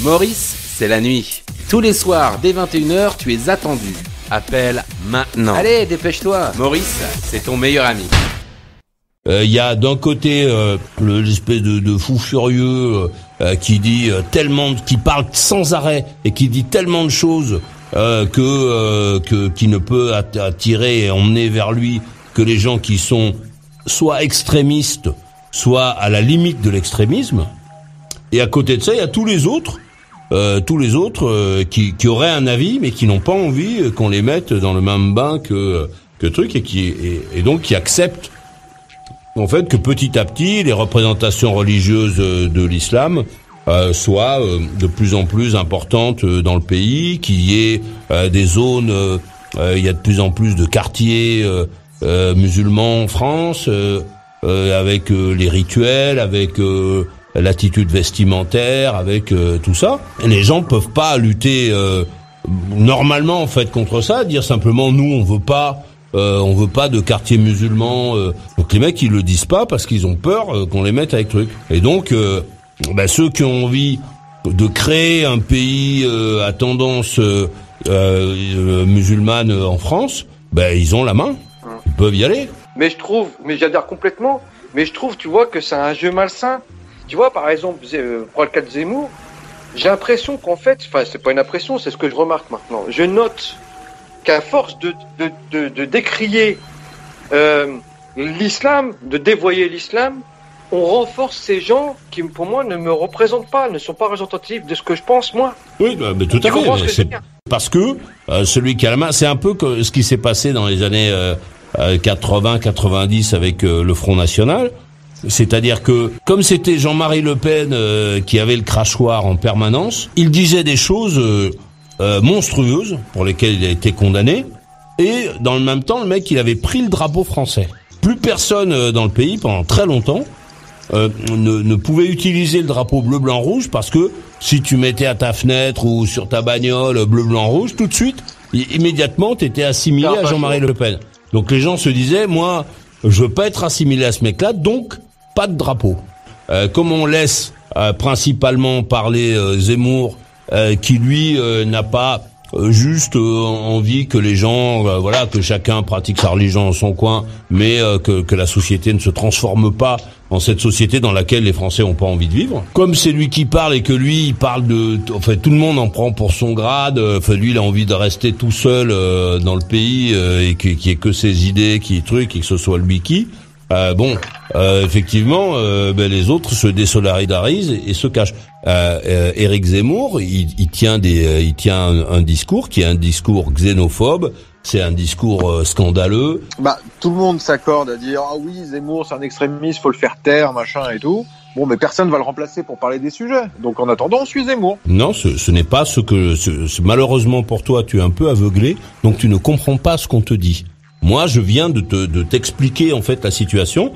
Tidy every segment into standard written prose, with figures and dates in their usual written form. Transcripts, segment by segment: Maurice, c'est la nuit. Tous les soirs, dès 21 h, tu es attendu. Appelle maintenant. Allez, dépêche-toi. Maurice, c'est ton meilleur ami. Il y a d'un côté l'espèce de fou furieux qui dit tellement, qui parle sans arrêt et qui dit tellement de choses qui ne peut attirer et emmener vers lui que les gens qui sont soit extrémistes, soit à la limite de l'extrémisme. Et à côté de ça, il y a tous les autres qui auraient un avis mais qui n'ont pas envie qu'on les mette dans le même bain que truc et donc qui acceptent. En fait, que petit à petit, les représentations religieuses de l'islam soient de plus en plus importantes dans le pays, qu'il y ait des zones, il y a de plus en plus de quartiers musulmans en France, avec les rituels, avec l'attitude vestimentaire, avec tout ça. Et les gens peuvent pas lutter normalement en fait contre ça, dire simplement nous on veut pas de quartier musulman. Donc les mecs ils le disent pas parce qu'ils ont peur qu'on les mette avec truc. Et donc ceux qui ont envie de créer un pays à tendance musulmane en France, ils ont la main, ils peuvent y aller. Mais j'adhère complètement. Mais je trouve, tu vois, que c'est un jeu malsain. Tu vois, par exemple, pour le cas de Zemmour, j'ai l'impression qu'en fait, c'est pas une impression, c'est ce que je remarque maintenant. Je note qu'à force de décrier l'islam, de dévoyer l'islam, on renforce ces gens qui, pour moi, ne me représentent pas, ne sont pas représentatifs de ce que je pense, moi. Oui, mais tout à fait. C'est parce que celui qui a la main, c'est un peu ce qui s'est passé dans les années 80-90 avec le Front National. C'est-à-dire que, comme c'était Jean-Marie Le Pen qui avait le crachoir en permanence, il disait des choses monstrueuses, pour lesquelles il a été condamné, et dans le même temps, le mec, il avait pris le drapeau français. Plus personne dans le pays, pendant très longtemps, ne pouvait utiliser le drapeau bleu-blanc-rouge, parce que si tu mettais à ta fenêtre ou sur ta bagnole bleu-blanc-rouge, tout de suite, immédiatement, t'étais assimilé à Jean-Marie Le Pen. Donc les gens se disaient, moi, je veux pas être assimilé à ce mec-là, donc pas de drapeau. Comme on laisse principalement parler Zemmour, qui lui n'a pas juste envie que les gens, que chacun pratique sa religion dans son coin, mais que la société ne se transforme pas en cette société dans laquelle les Français ont pas envie de vivre. Comme c'est lui qui parle et que lui il parle de, tout le monde en prend pour son grade. Lui il a envie de rester tout seul dans le pays et qu'il y ait que ses idées, et que ce soit lui qui. Effectivement, les autres se désolidarisent et se cachent. Eric Zemmour, il tient un discours qui est un discours xénophobe, c'est un discours scandaleux. Tout le monde s'accorde à dire ah oui, Zemmour c'est un extrémiste, faut le faire taire, machin et tout. Bon, mais personne va le remplacer pour parler des sujets. Donc en attendant, on suit Zemmour. Non, ce n'est pas ce que malheureusement pour toi, tu es un peu aveuglé, donc tu ne comprends pas ce qu'on te dit. Moi, je viens de t'expliquer en fait la situation.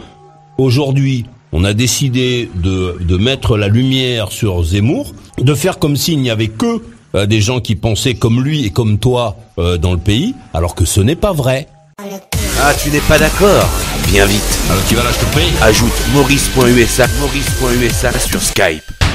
Aujourd'hui, on a décidé de mettre la lumière sur Zemmour, de faire comme s'il n'y avait que des gens qui pensaient comme lui et comme toi dans le pays, alors que ce n'est pas vrai. Ah, tu n'es pas d'accord? Bien vite. Alors tu vas là, je te paye. Ajoute maurice.usa sur Skype.